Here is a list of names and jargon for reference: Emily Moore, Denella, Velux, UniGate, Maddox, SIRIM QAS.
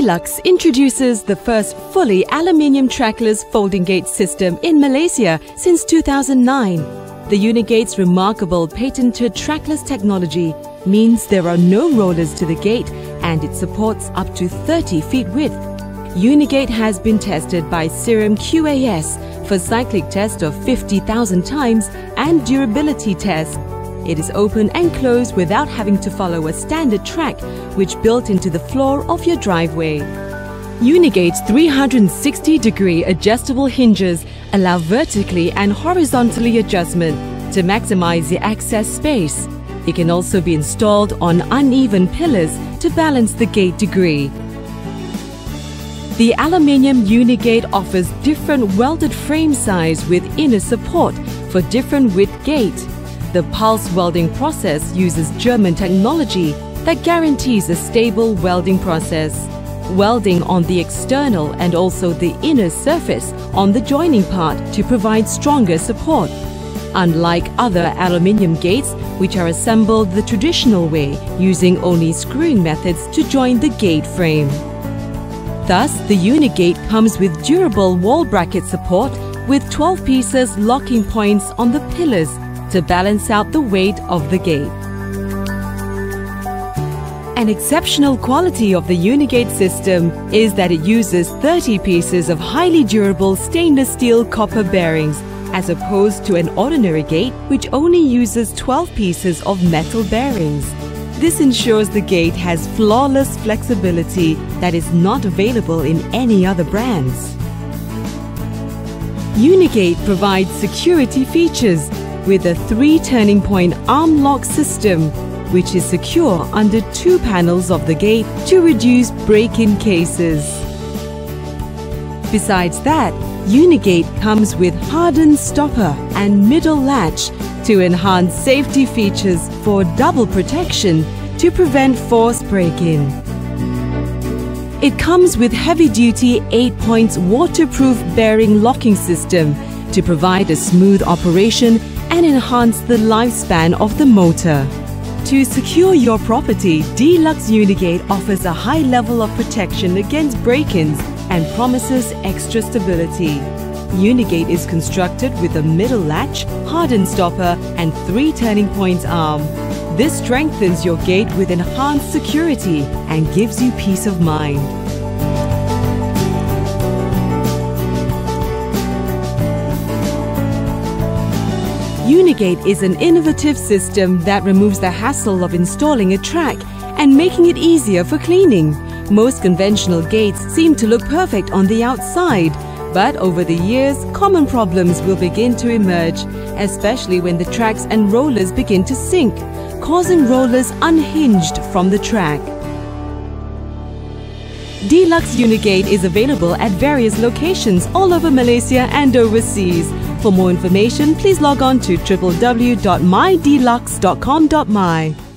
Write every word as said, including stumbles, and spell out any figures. Velux introduces the first fully aluminium trackless folding gate system in Malaysia since two thousand nine. The UniGate's remarkable patented trackless technology means there are no rollers to the gate and it supports up to thirty feet width. UniGate has been tested by SIRIM Q A S for cyclic test of fifty thousand times and durability test. It is open and closed without having to follow a standard track, which built into the floor of your driveway. UniGate's three hundred sixty degree adjustable hinges allow vertically and horizontally adjustment to maximize the access space. It can also be installed on uneven pillars to balance the gate degree. The aluminium UniGate offers different welded frame size with inner support for different width gates. The pulse welding process uses German technology that guarantees a stable welding process. Welding on the external and also the inner surface on the joining part to provide stronger support. Unlike other aluminium gates, which are assembled the traditional way, using only screwing methods to join the gate frame. Thus, the UniGate comes with durable wall bracket support with twelve pieces locking points on the pillars to balance out the weight of the gate. An exceptional quality of the UniGate system is that it uses thirty pieces of highly durable stainless steel copper bearings as opposed to an ordinary gate which only uses twelve pieces of metal bearings. This ensures the gate has flawless flexibility that is not available in any other brands. UniGate provides security features with a three turning point arm lock system, which is secure under two panels of the gate to reduce break-in cases. Besides that, UniGate comes with hardened stopper and middle latch to enhance safety features for double protection to prevent forced break-in. It comes with heavy-duty eight points waterproof bearing locking system to provide a smooth operation and enhance the lifespan of the motor. To secure your property, Velux UniGate offers a high level of protection against break-ins and promises extra stability. UniGate is constructed with a middle latch, hardened stopper and three turning points arm. This strengthens your gate with enhanced security and gives you peace of mind. UniGate is an innovative system that removes the hassle of installing a track and making it easier for cleaning. Most conventional gates seem to look perfect on the outside, but over the years, common problems will begin to emerge, especially when the tracks and rollers begin to sink, causing rollers unhinged from the track. Velux UniGate is available at various locations all over Malaysia and overseas. For more information, please log on to w w w dot my velux dot com dot my.